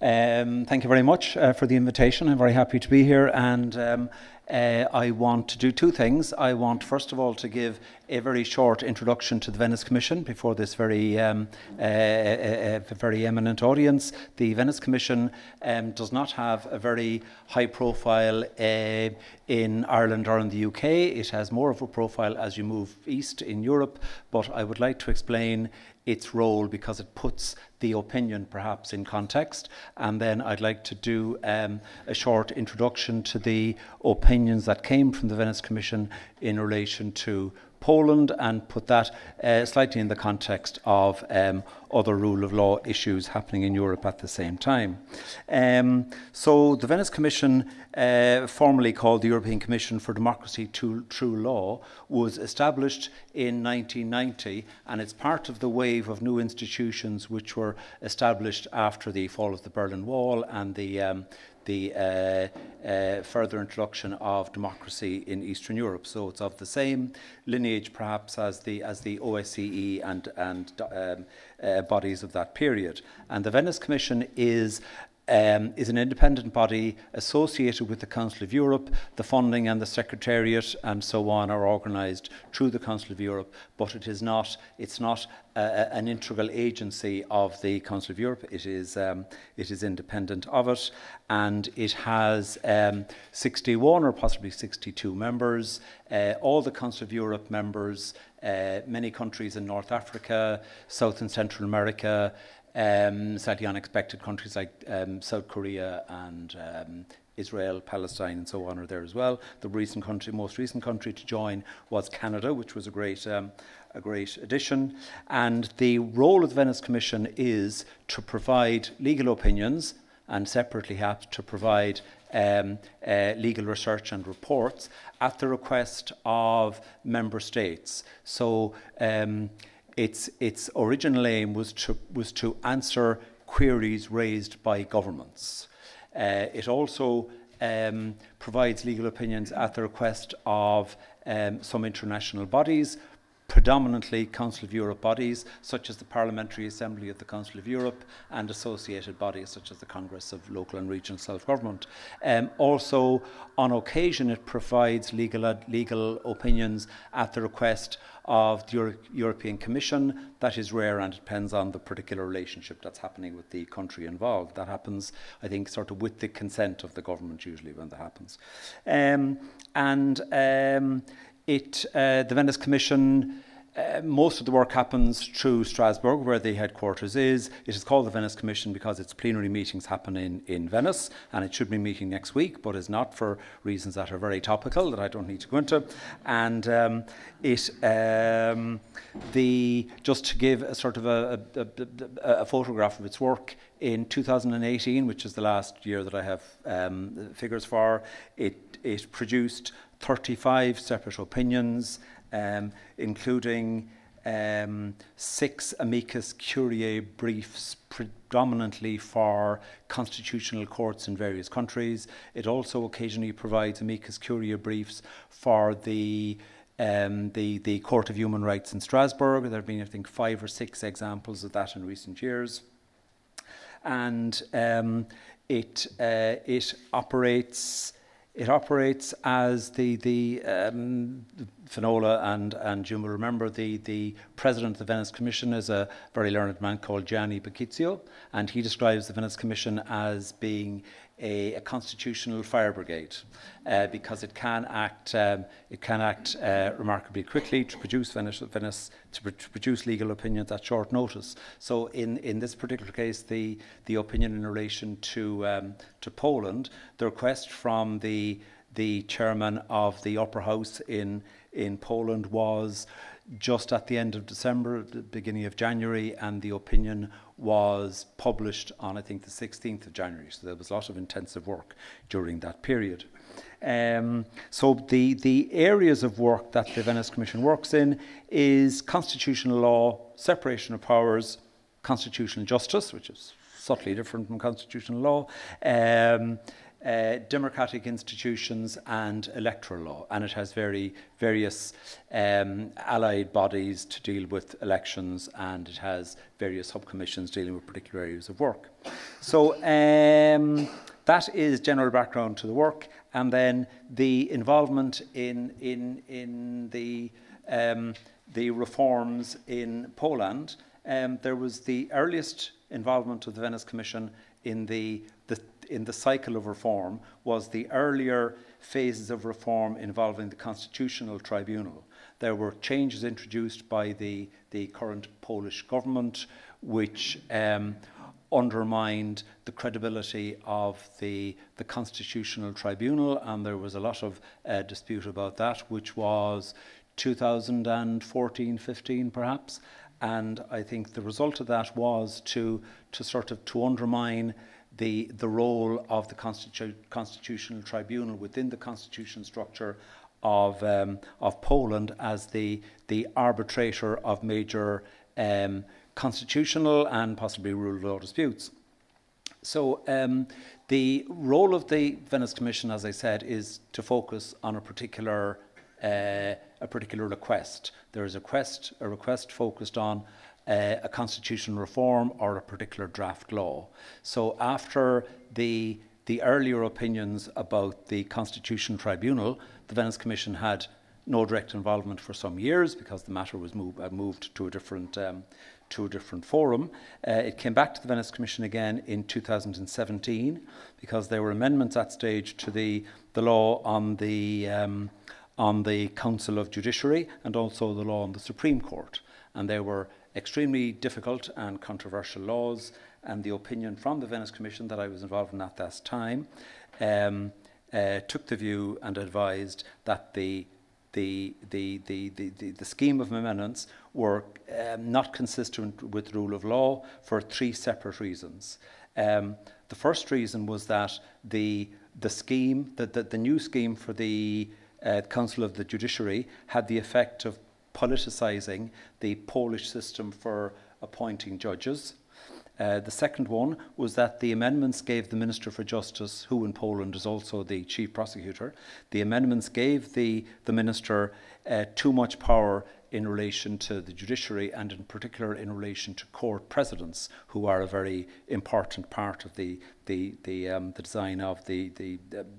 Thank you very much for the invitation. I'm very happy to be here, and I want to do two things. I want, first of all, to give a very short introduction to the Venice Commission before this very eminent audience. The Venice Commission does not have a very high profile in Ireland or in the UK. It has more of a profile as you move east in Europe, but I would like to explain its role because it puts the opinion perhaps in context. And then I'd like to do a short introduction to the opinions that came from the Venice Commission in relation to Poland, and put that slightly in the context of other rule of law issues happening in Europe at the same time. So the Venice Commission, formerly called the European Commission for Democracy to True Law, was established in 1990, and it's part of the wave of new institutions which were established after the fall of the Berlin Wall and the further introduction of democracy in Eastern Europe. So it's of the same lineage, perhaps, as the OSCE and bodies of that period. And the Venice Commission is an independent body associated with the Council of Europe. The funding and the secretariat and so on are organised through the Council of Europe, but it is not, it's not an integral agency of the Council of Europe. It is independent of it, and it has 61 or possibly 62 members, all the Council of Europe members, many countries in North Africa, South and Central America, slightly unexpected countries like South Korea and Israel, Palestine, and so on are there as well. The recent country, most recent country to join was Canada, which was a great addition. And the role of the Venice Commission is to provide legal opinions and separately have to provide legal research and reports at the request of member states. So its original aim was to answer queries raised by governments. It also provides legal opinions at the request of some international bodies, predominantly Council of Europe bodies, such as the Parliamentary Assembly of the Council of Europe and associated bodies such as the Congress of Local and Regional Self-Government. Also, on occasion, it provides legal opinions at the request of the European Commission. That is rare, and depends on the particular relationship that's happening with the country involved. That happens, I think, sort of with the consent of the government usually when that happens. The Venice Commission, most of the work happens through Strasbourg, where the headquarters is. It is called the Venice Commission because its plenary meetings happen in Venice, and it should be meeting next week, but is not, for reasons that are very topical that I don't need to go into. And just to give a sort of a photograph of its work, in 2018, which is the last year that I have figures for, it produced 35 separate opinions, including 6 amicus curiae briefs, predominantly for constitutional courts in various countries. It also occasionally provides amicus curiae briefs for the Court of Human Rights in Strasbourg. There have been, I think, 5 or 6 examples of that in recent years. And it operates as the Finola and you will remember the president of the Venice Commission is a very learned man called Gianni Buquicchio, and he describes the Venice Commission as being a constitutional fire brigade, because it can act remarkably quickly to produce produce legal opinions at short notice. So in this particular case, the opinion in relation to Poland, the request from the chairman of the upper house in Poland was just at the end of December, the beginning of January, and the opinion was published on, I think, the 16th of January. So there was a lot of intensive work during that period. So the areas of work that the Venice Commission works in is constitutional law, separation of powers, constitutional justice, which is subtly different from constitutional law, democratic institutions and electoral law, and it has various allied bodies to deal with elections, and it has various subcommissions dealing with particular areas of work. So that is general background to the work, and then the involvement in the reforms in Poland. There was the earliest involvement of the Venice Commission in the cycle of reform was the earlier phases of reform involving the Constitutional Tribunal. There were changes introduced by the current Polish government, which undermined the credibility of the Constitutional Tribunal, and there was a lot of dispute about that, which was 2014-15 perhaps. And I think the result of that was to undermine the role of the Constitutional Tribunal within the constitution structure of Poland as the arbitrator of major constitutional and possibly rule of law disputes. So the role of the Venice Commission, as I said, is to focus on a particular request. There is a request focused on a constitutional reform or a particular draft law. So after the earlier opinions about the Constitutional Tribunal, the Venice Commission had no direct involvement for some years because the matter was moved to a different forum. It came back to the Venice Commission again in 2017 because there were amendments at stage to the law on the Council of Judiciary and also the law on the Supreme Court. And they were extremely difficult and controversial laws, and the opinion from the Venice Commission that I was involved in at that time took the view and advised that the scheme of amendments were not consistent with rule of law for three separate reasons. The first reason was that the new scheme for the Council of the Judiciary had the effect of politicising the Polish system for appointing judges. The second one was that the amendments gave the Minister for Justice, who in Poland is also the Chief Prosecutor, the amendments gave the Minister too much power in relation to the judiciary and in particular in relation to court presidents, who are a very important part of the design of the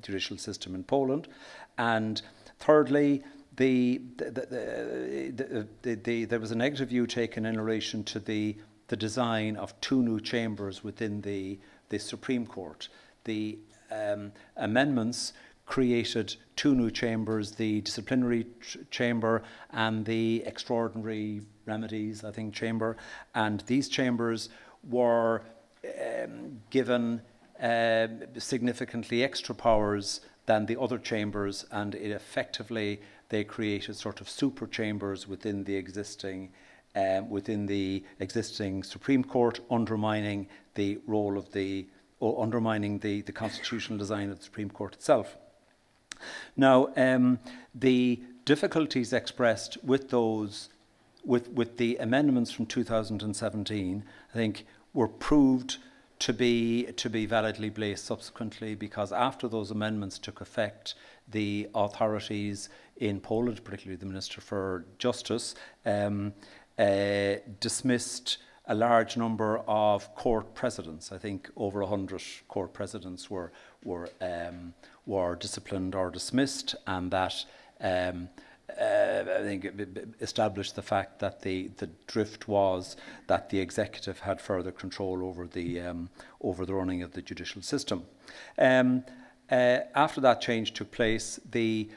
judicial system in Poland. And thirdly, there was a negative view taken in relation to the design of two new chambers within the Supreme Court. The amendments created two new chambers, the disciplinary chamber and the extraordinary remedies, I think, chamber. And these chambers were given significantly extra powers than the other chambers, and it effectively they created sort of super chambers within the existing Supreme Court, undermining the role of the constitutional design of the Supreme Court itself. Now, the difficulties expressed with the amendments from 2017, I think, were proved to be validly based subsequently, because after those amendments took effect, the authorities in Poland, particularly the Minister for Justice, dismissed a large number of court presidents. I think over 100 court presidents were disciplined or dismissed, and that I think it established the fact that the drift was that the executive had further control over the running of the judicial system. After that change took place, the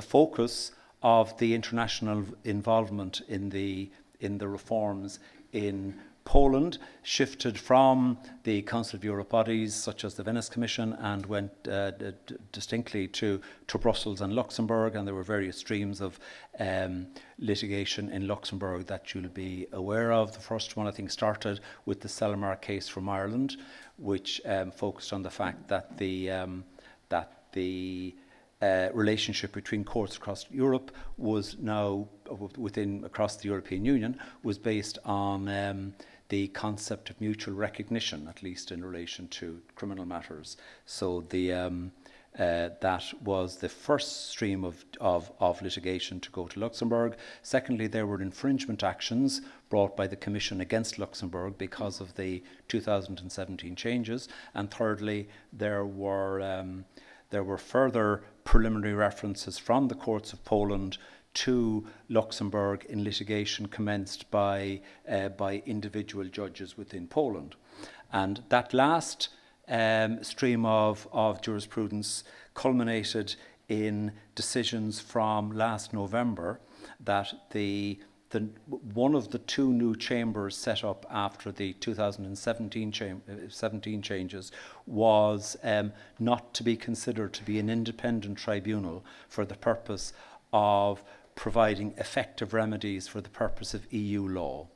focus of the international involvement in the reforms in Poland shifted from the Council of Europe bodies such as the Venice Commission and went distinctly to Brussels and Luxembourg, and there were various streams of litigation in Luxembourg that you'll be aware of. The first one, I think, started with the Celmer case from Ireland, which focused on the fact that the relationship between courts across Europe was now across the European Union was based on the concept of mutual recognition, at least in relation to criminal matters. So the that was the first stream of litigation to go to Luxembourg. Secondly, there were infringement actions brought by the Commission against Luxembourg because of the 2017 changes. And thirdly, there were further preliminary references from the courts of Poland to Luxembourg in litigation commenced by individual judges within Poland. And that last stream of jurisprudence culminated in decisions from last November that one of the two new chambers set up after the 2017 changes was not to be considered to be an independent tribunal for the purpose of providing effective remedies for the purpose of EU law.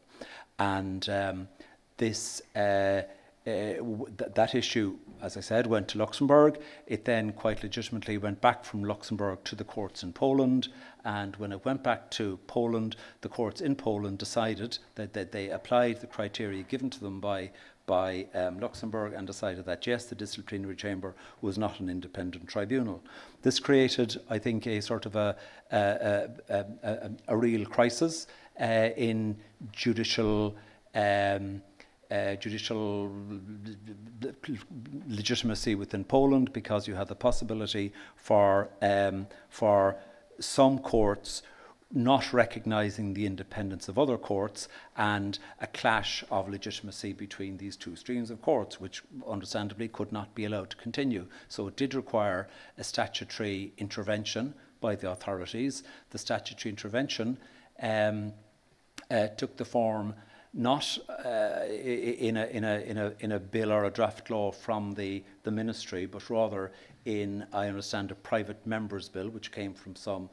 And that issue, as I said, went to Luxembourg. It then quite legitimately went back from Luxembourg to the courts in Poland. And when it went back to Poland, the courts in Poland decided that they applied the criteria given to them by Luxembourg and decided that, yes, the disciplinary chamber was not an independent tribunal. This created, I think, a sort of a real crisis in judicial legitimacy within Poland, because you had the possibility for some courts not recognising the independence of other courts, and a clash of legitimacy between these two streams of courts, which understandably could not be allowed to continue. So it did require a statutory intervention by the authorities. The statutory intervention took the form not in a bill or a draft law from the ministry, but rather in, I understand, a private member's bill, which came from some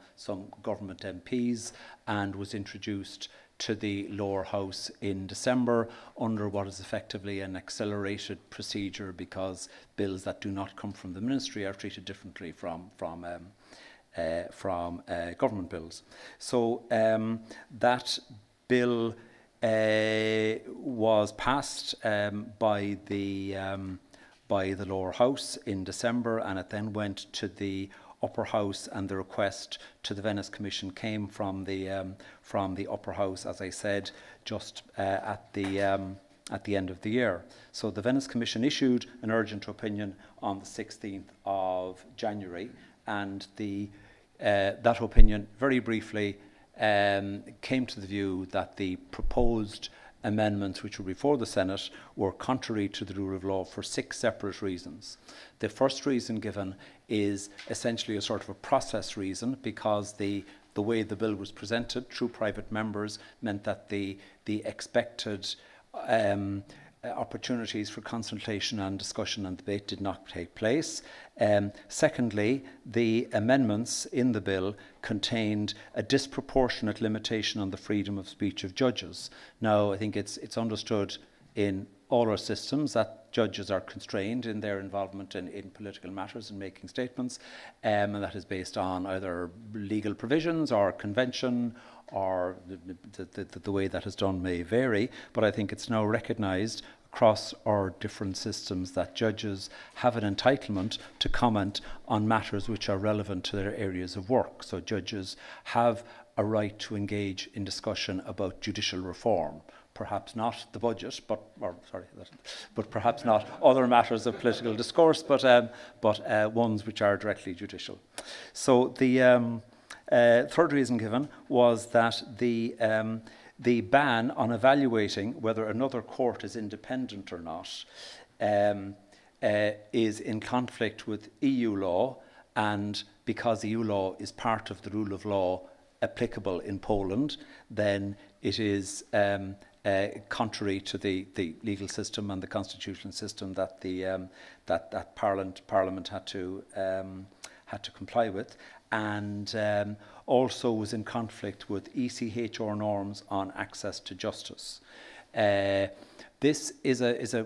government MPs and was introduced to the lower house in December under what is effectively an accelerated procedure, because bills that do not come from the ministry are treated differently from government bills. So that bill was passed by the lower house in December, and it then went to the upper house, and the request to the Venice Commission came from the upper house, as I said, just at the end of the year. So the Venice Commission issued an urgent opinion on the 16th of January, and that opinion, very briefly, came to the view that the proposed amendments which were before the Senate were contrary to the rule of law for 6 separate reasons. The first reason given is essentially a sort of a process reason, because the way the bill was presented through private members meant that the expected opportunities for consultation and discussion and debate did not take place. Secondly, the amendments in the bill contained a disproportionate limitation on the freedom of speech of judges. Now, I think it's understood in all our systems that judges are constrained in their involvement in political matters and making statements, and that is based on either legal provisions or convention, or the way that is done may vary, but I think it's now recognised across our different systems that judges have an entitlement to comment on matters which are relevant to their areas of work. So judges have a right to engage in discussion about judicial reform, perhaps not the budget, but perhaps not other matters of political discourse, but ones which are directly judicial. So the third reason given was that the ban on evaluating whether another court is independent or not is in conflict with EU law, and because EU law is part of the rule of law applicable in Poland, then it is contrary to the legal system and the constitutional system that that Parliament had to comply with, and also was in conflict with ECHR norms on access to justice. This is a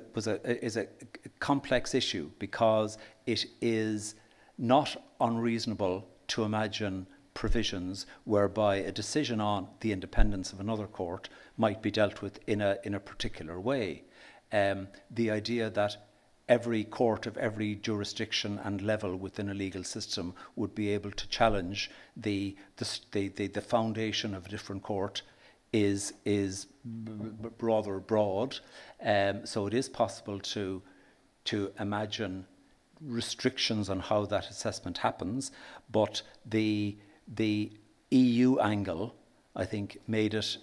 complex issue, because it is not unreasonable to imagine provisions whereby a decision on the independence of another court might be dealt with in a particular way. The idea that every court of every jurisdiction and level within a legal system would be able to challenge the foundation of a different court is rather broad. So it is possible to imagine restrictions on how that assessment happens, but the EU angle, I think, made it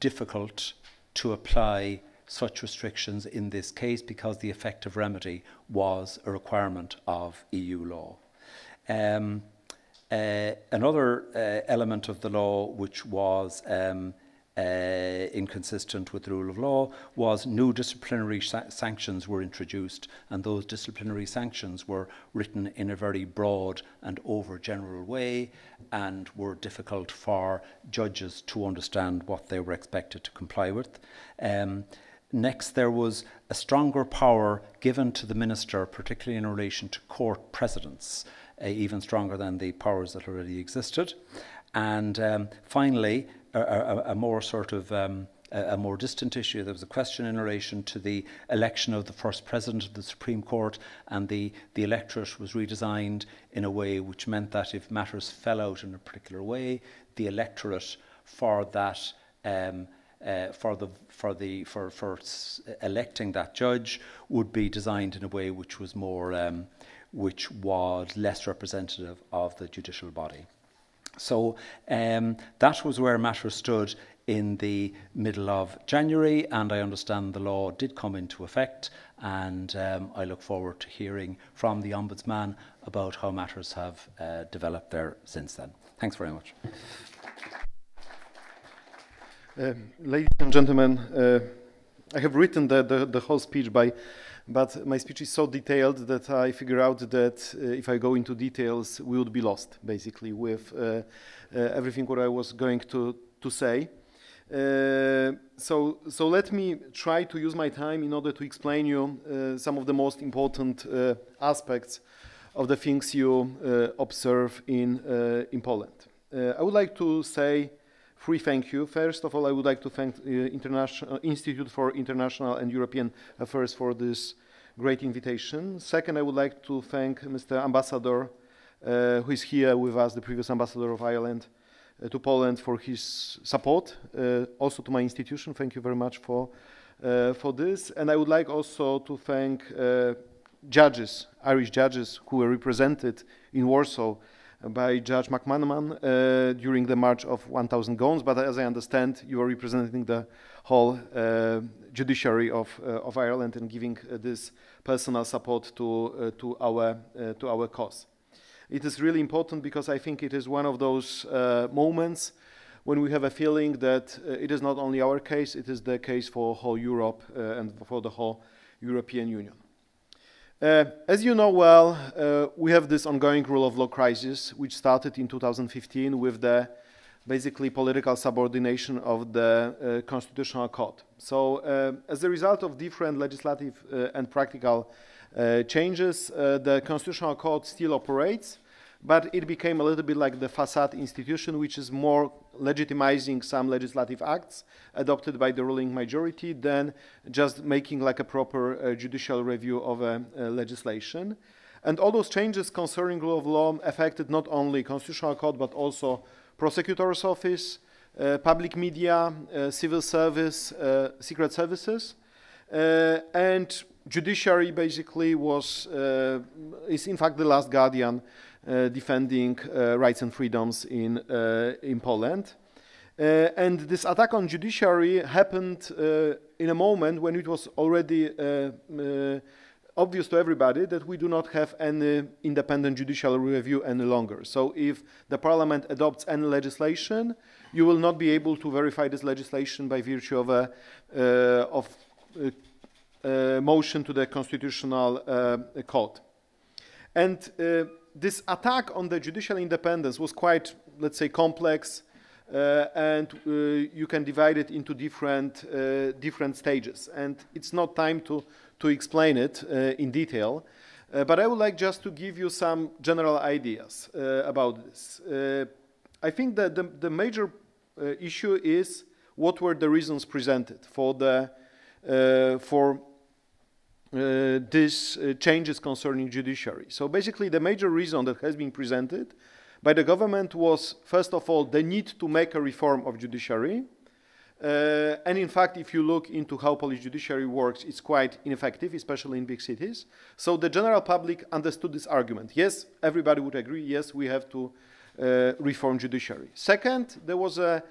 difficult to apply such restrictions in this case because the effective remedy was a requirement of EU law. Another element of the law which was inconsistent with the rule of law was new disciplinary sanctions were introduced, and those disciplinary sanctions were written in a very broad and overgeneral way and were difficult for judges to understand what they were expected to comply with. Next, there was a stronger power given to the minister, particularly in relation to court presidents, even stronger than the powers that already existed. And finally, a more sort of a more distant issue. There was a question in relation to the election of the first president of the Supreme Court, and the electorate was redesigned in a way which meant that if matters fell out in a particular way, the electorate for that for electing that judge would be designed in a way which was more which was less representative of the judicial body. So that was where matters stood in the middle of January, and I understand the law did come into effect, and I look forward to hearing from the Ombudsman about how matters have developed there since then. Thanks very much. Ladies and gentlemen, I have written the whole speech, but my speech is so detailed that I figure out that if I go into details, we would be lost, basically, with everything what I was going to say. So let me try to use my time in order to explain you some of the most important aspects of the things you observe in Poland. I would like to say three thank you. First of all, I would like to thank the Institute for International and European Affairs for this great invitation. Second, I would like to thank Mr. Ambassador, who is here with us, the previous ambassador of Ireland to Poland, for his support, also to my institution. Thank you very much for this. And I would like also to thank judges, Irish judges, who were represented in Warsaw by Judge McManaman during the March of 1,000 Gones, but as I understand, you are representing the whole judiciary of Ireland and giving this personal support to our cause. It is really important because I think it is one of those moments when we have a feeling that it is not only our case, it is the case for whole Europe and for the whole European Union. As you know well, we have this ongoing rule of law crisis, which started in 2015 with the basically political subordination of the Constitutional Court. So as a result of different legislative and practical changes, the Constitutional Court still operates, but it became a little bit like the facade institution, which is more legitimizing some legislative acts adopted by the ruling majority than just making like a proper judicial review of legislation. And all those changes concerning rule of law affected not only Constitutional Court, but also prosecutor's office, public media, civil service, secret services, and judiciary basically is in fact the last guardian defending rights and freedoms in Poland. And this attack on judiciary happened in a moment when it was already obvious to everybody that we do not have any independent judicial review any longer. So if the parliament adopts any legislation, you will not be able to verify this legislation by virtue of a motion to the Constitutional Court. And this attack on the judicial independence was quite, let's say, complex, and you can divide it into different stages. And it's not time to explain it in detail, but I would like just to give you some general ideas about this. I think that the major issue is what were the reasons presented for the these changes concerning judiciary. So basically the major reason that has been presented by the government was, first of all, the need to make a reform of judiciary. And in fact, if you look into how Polish judiciary works, it's quite ineffective, especially in big cities. So the general public understood this argument. Yes, everybody would agree, yes, we have to reform judiciary. Second, there was a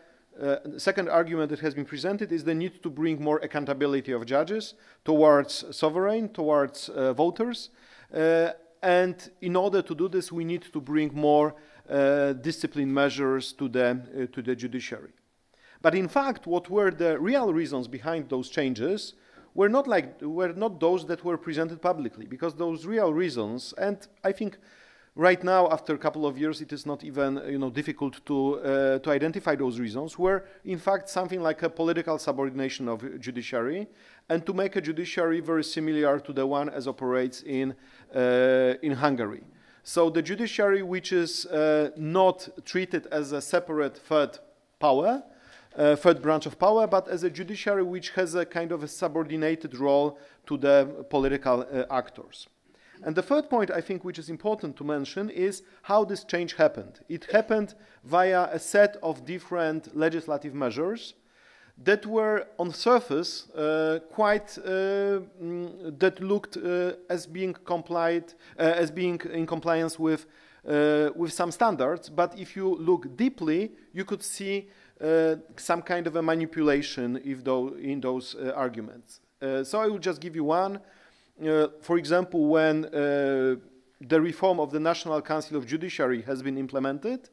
second argument that has been presented is the need to bring more accountability of judges towards sovereign, towards voters. And in order to do this, we need to bring more discipline measures to the judiciary. But in fact, what were the real reasons behind those changes were not, those that were presented publicly, because those real reasons, and I think right now, after a couple of years, it is not even difficult to identify those reasons, were in fact something like a political subordination of judiciary, and to make a judiciary very similar to the one as operates in Hungary. So the judiciary, which is not treated as a separate third power, third branch of power, but as a judiciary which has a kind of a subordinated role to the political actors. And the third point, I think, which is important to mention is how this change happened. It happened via a set of different legislative measures that were on surface quite, that looked as being complied, as being in compliance with some standards. But if you look deeply, you could see some kind of a manipulation in those arguments. So I will just give you one. For example, when the reform of the National Council of Judiciary has been implemented,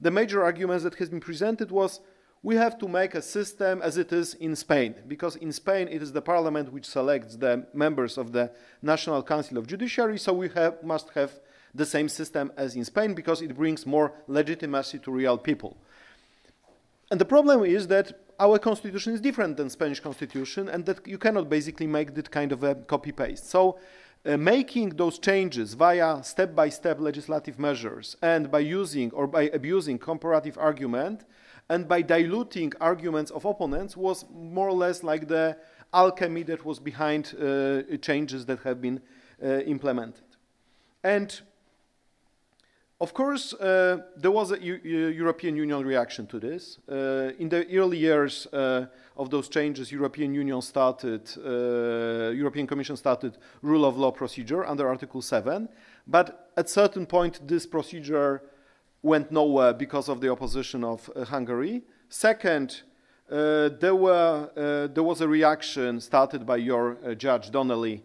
the major argument that has been presented was we have to make a system as it is in Spain, because in Spain it is the parliament which selects the members of the National Council of Judiciary, so we must have the same system as in Spain because it brings more legitimacy to real people. And the problem is that our constitution is different than Spanish constitution, and that you cannot basically make that kind of a copy-paste. So making those changes via step-by-step legislative measures and by using or by abusing comparative argument and by diluting arguments of opponents was more or less like the alchemy that was behind changes that have been implemented. And of course, there was a European Union reaction to this. In the early years of those changes, European Commission started rule of law procedure under Article 7. But at a certain point, this procedure went nowhere because of the opposition of Hungary. Second, there was a reaction started by your Judge Donnelly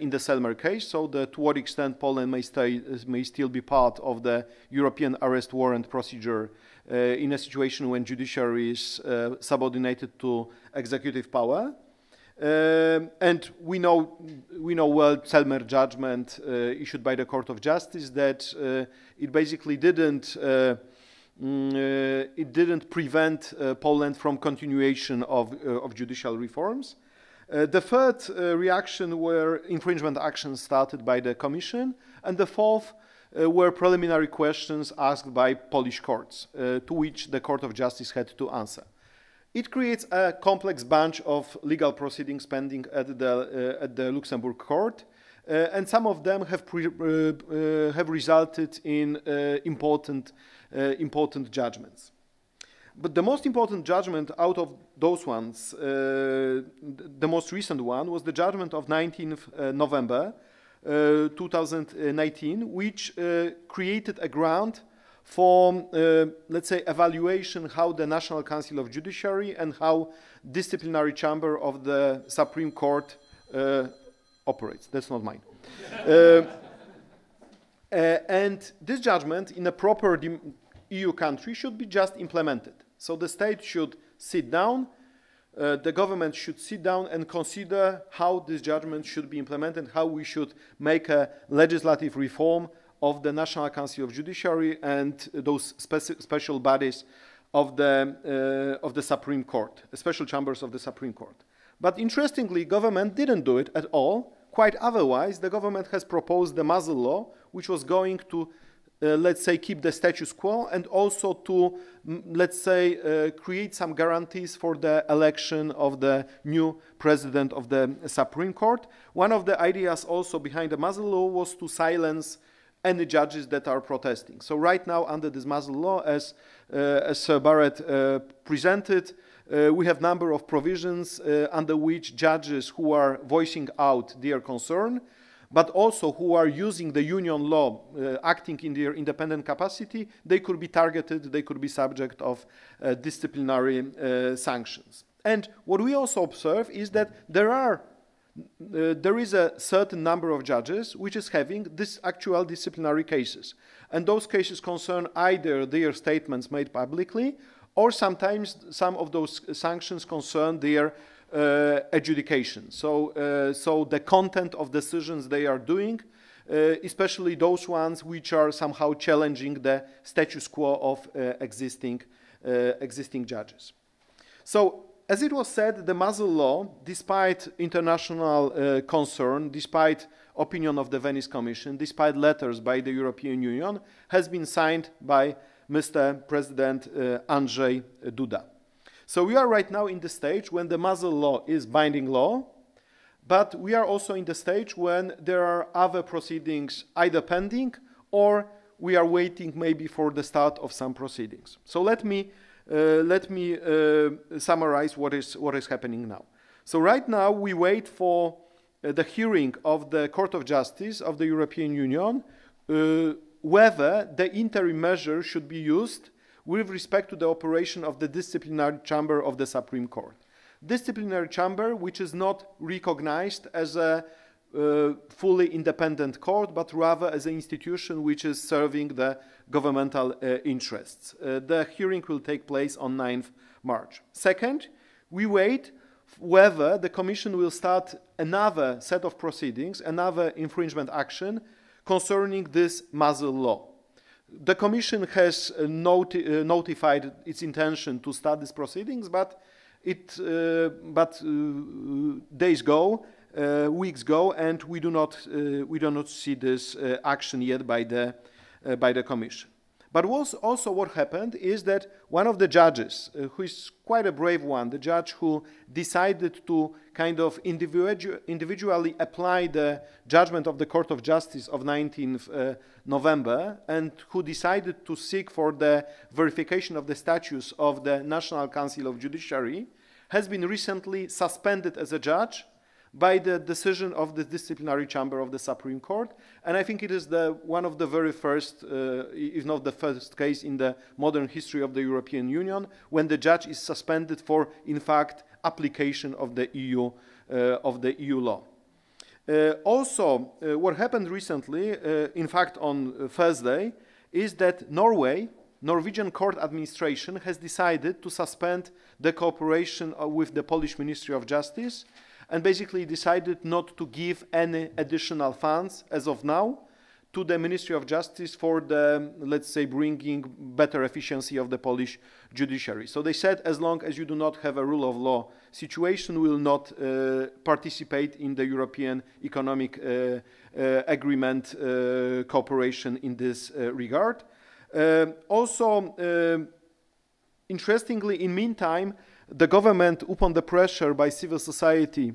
in the Celmer case, so that to what extent Poland may still be part of the European arrest warrant procedure in a situation when judiciary is subordinated to executive power. And we know well Celmer judgment issued by the Court of Justice that it basically didn't prevent Poland from continuation of judicial reforms. The third reaction were infringement actions started by the Commission, and the fourth were preliminary questions asked by Polish courts, to which the Court of Justice had to answer. It creates a complex bunch of legal proceedings pending at the Luxembourg Court, and some of them have resulted in important judgments. But the most important judgment out of those ones, the most recent one, was the judgment of 19th November 2019, which created a ground for, let's say, evaluation how the National Council of Judiciary and how disciplinary chamber of the Supreme Court operates. That's not mine. And this judgment, in a proper EU country, should be just implemented. So the state should sit down, the government should sit down and consider how this judgment should be implemented, how we should make a legislative reform of the National Council of Judiciary and those special bodies of the Supreme Court, special chambers of the Supreme Court. But interestingly, government didn't do it at all. Quite otherwise, the government has proposed the muzzle law, which was going to let's say, keep the status quo, and also to, let's say, create some guarantees for the election of the new president of the Supreme Court. One of the ideas also behind the muzzle law was to silence any judges that are protesting. So right now, under this muzzle law, as Sir Barrett presented, we have a number of provisions under which judges who are voicing out their concern, but also who are using the union law, acting in their independent capacity, they could be targeted, they could be subject of disciplinary sanctions. And what we also observe is that there is a certain number of judges which is having this actual disciplinary cases. And those cases concern either their statements made publicly, or sometimes some of those sanctions concern their adjudication. So, so the content of decisions they are doing, especially those ones which are somehow challenging the status quo of existing judges. So, as it was said, the muzzle law, despite international concern, despite opinion of the Venice Commission, despite letters by the European Union, has been signed by Mr. President Andrzej Duda. So we are right now in the stage when the muzzle law is binding law, but we are also in the stage when there are other proceedings either pending or we are waiting maybe for the start of some proceedings. So let me summarize what is happening now. So right now we wait for the hearing of the Court of Justice of the European Union whether the interim measure should be used with respect to the operation of the disciplinary chamber of the Supreme Court. Disciplinary chamber, which is not recognized as a fully independent court, but rather as an institution which is serving the governmental interests. The hearing will take place on 9th March. Second, we wait whether the Commission will start another set of proceedings, another infringement action concerning this muzzle law. The Commission has notified its intention to start these proceedings, but days go, weeks go, and we do not see this action yet by the Commission. But also what happened is that one of the judges, who is quite a brave one, the judge who decided to kind of individually apply the judgment of the Court of Justice of 19th November, and who decided to seek for the verification of the status of the National Council of Judiciary, has been recently suspended as a judge by the decision of the disciplinary chamber of the Supreme Court. And I think it is one of the very first, if not the first case in the modern history of the European Union, when the judge is suspended for, in fact, application of the EU law. Also, what happened recently, in fact on Thursday, is that Norway, Norwegian court administration, has decided to suspend the cooperation with the Polish Ministry of Justice, and basically decided not to give any additional funds, as of now, to the Ministry of Justice for the, let's say, bringing better efficiency of the Polish judiciary. So they said, as long as you do not have a rule of law situation, we will not participate in the European Economic Agreement cooperation in this regard. Interestingly, in meantime, the government, upon the pressure by civil society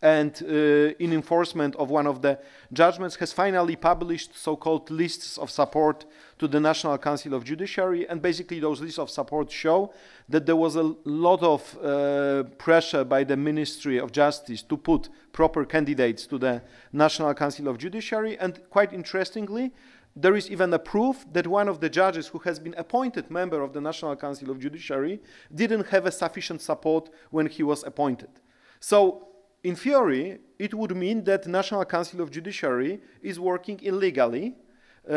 and in enforcement of one of the judgments, has finally published so-called lists of support to the National Council of Judiciary, and basically those lists of support show that there was a lot of pressure by the Ministry of Justice to put proper candidates to the National Council of Judiciary, and quite interestingly, there is even a proof that one of the judges who has been appointed member of the National Council of Judiciary didn't have a sufficient support when he was appointed. So, in theory, it would mean that National Council of Judiciary is working illegally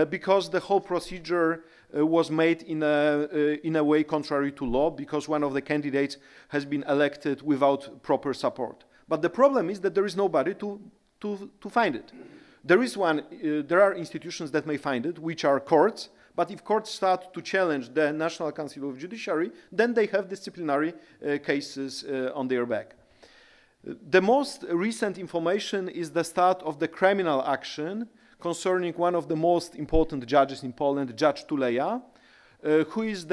because the whole procedure was made in a way contrary to law, because one of the candidates has been elected without proper support. But the problem is that there is nobody to find it. There are institutions that may find it, which are courts, but if courts start to challenge the National Council of Judiciary, then they have disciplinary cases on their back. The most recent information is the start of the criminal action concerning one of the most important judges in Poland, Judge Tuleja, who is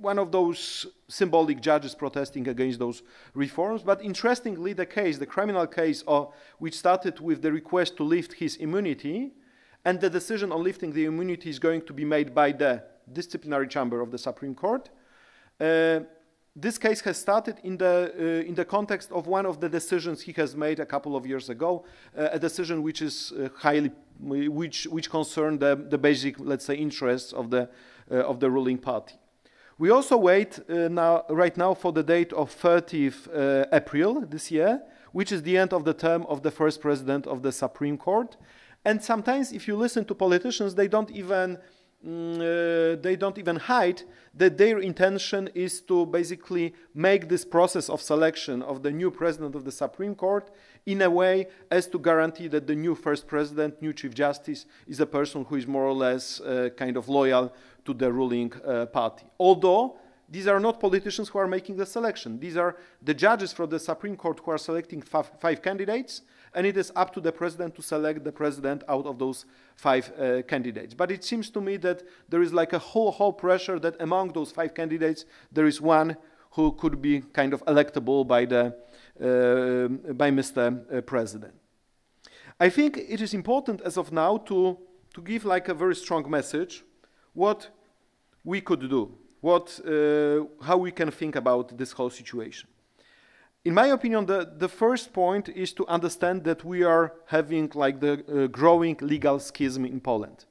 one of those symbolic judges protesting against those reforms. But interestingly, the case, the criminal case, which started with the request to lift his immunity, and the decision on lifting the immunity is going to be made by the disciplinary chamber of the Supreme Court. This case has started in the context of one of the decisions he has made a couple of years ago, a decision which is which concerned the basic, let's say, interests of the ruling party. We also wait right now for the date of 30th April this year, which is the end of the term of the first president of the Supreme Court. And sometimes, if you listen to politicians, they don't even hide that their intention is to basically make this process of selection of the new president of the Supreme Court in a way as to guarantee that the new first president, new chief justice, is a person who is more or less kind of loyal to the ruling party. Although these are not politicians who are making the selection. These are the judges from the Supreme Court who are selecting five candidates, and it is up to the president to select the president out of those five candidates. But it seems to me that there is like a whole pressure that among those five candidates, there is one who could be kind of electable by the, by Mr. President. I think it is important as of now to give like a very strong message what we could do, how we can think about this whole situation. In my opinion, the first point is to understand that we are having like the growing legal schism in Poland.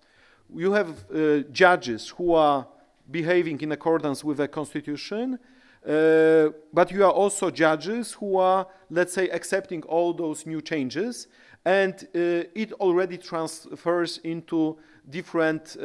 You have judges who are behaving in accordance with the constitution, but you are also judges who are, let's say, accepting all those new changes, and it already transfers into different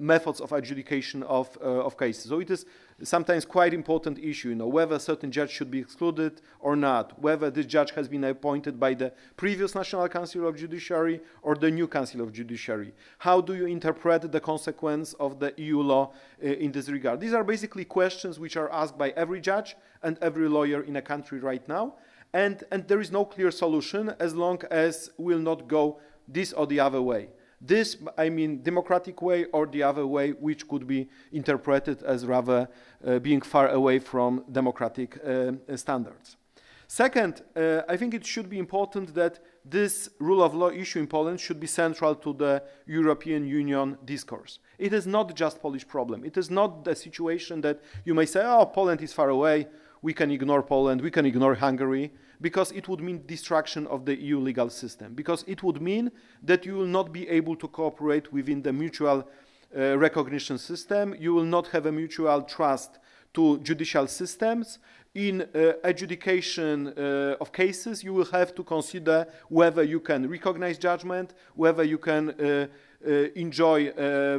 methods of adjudication of cases. So it is sometimes quite important issue, you know, whether a certain judge should be excluded or not, whether this judge has been appointed by the previous National Council of Judiciary or the new Council of Judiciary. How do you interpret the consequence of the EU law in this regard? These are basically questions which are asked by every judge and every lawyer in a country right now, and there is no clear solution as long as we'll not go this or the other way. This, I mean, democratic way or the other way, which could be interpreted as rather being far away from democratic standards. Second, I think it should be important that this rule of law issue in Poland should be central to the European Union discourse. It is not just Polish problem. It is not the situation that you may say, oh, Poland is far away, we can ignore Poland, we can ignore Hungary, because it would mean destruction of the EU legal system, because it would mean that you will not be able to cooperate within the mutual recognition system, you will not have a mutual trust to judicial systems. In adjudication of cases, you will have to consider whether you can recognize judgment, whether you can enjoy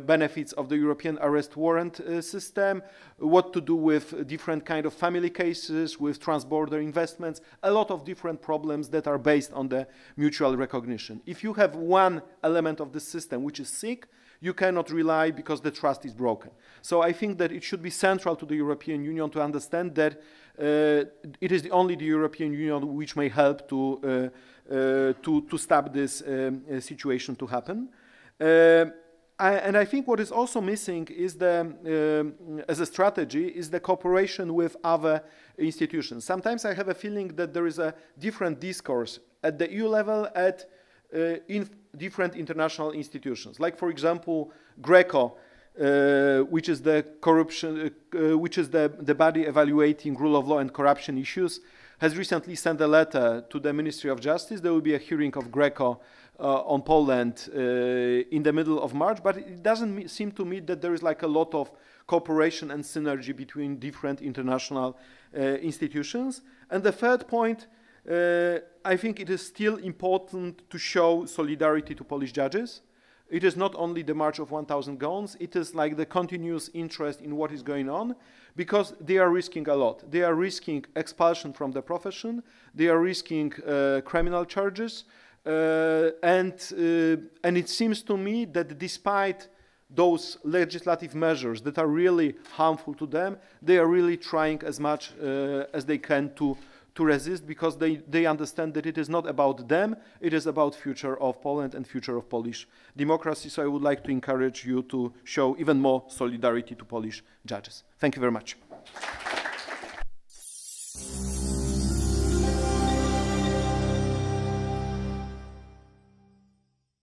benefits of the European arrest warrant system, what to do with different kind of family cases, with transborder investments, a lot of different problems that are based on the mutual recognition. If you have one element of the system which is sick, you cannot rely because the trust is broken. So I think that it should be central to the European Union to understand that it is only the European Union which may help to stop this situation to happen. And I think what is also missing is the, as a strategy, is the cooperation with other institutions. Sometimes I have a feeling that there is a different discourse at the EU level, at in different international institutions. Like, for example, GRECO, which is the corruption, which is the body evaluating rule of law and corruption issues, has recently sent a letter to the Ministry of Justice. There will be a hearing of GRECO on Poland in the middle of March, but it doesn't seem to me that there is like a lot of cooperation and synergy between different international institutions. And the third point, I think it is still important to show solidarity to Polish judges. It is not only the March of 1,000 Gowns, it is like the continuous interest in what is going on, because they are risking a lot. They are risking expulsion from the profession, they are risking criminal charges, and it seems to me that despite those legislative measures that are really harmful to them, they are really trying as much as they can to resist, because they understand that it is not about them, it is about future of Poland and future of Polish democracy. So I would like to encourage you to show even more solidarity to Polish judges. Thank you very much.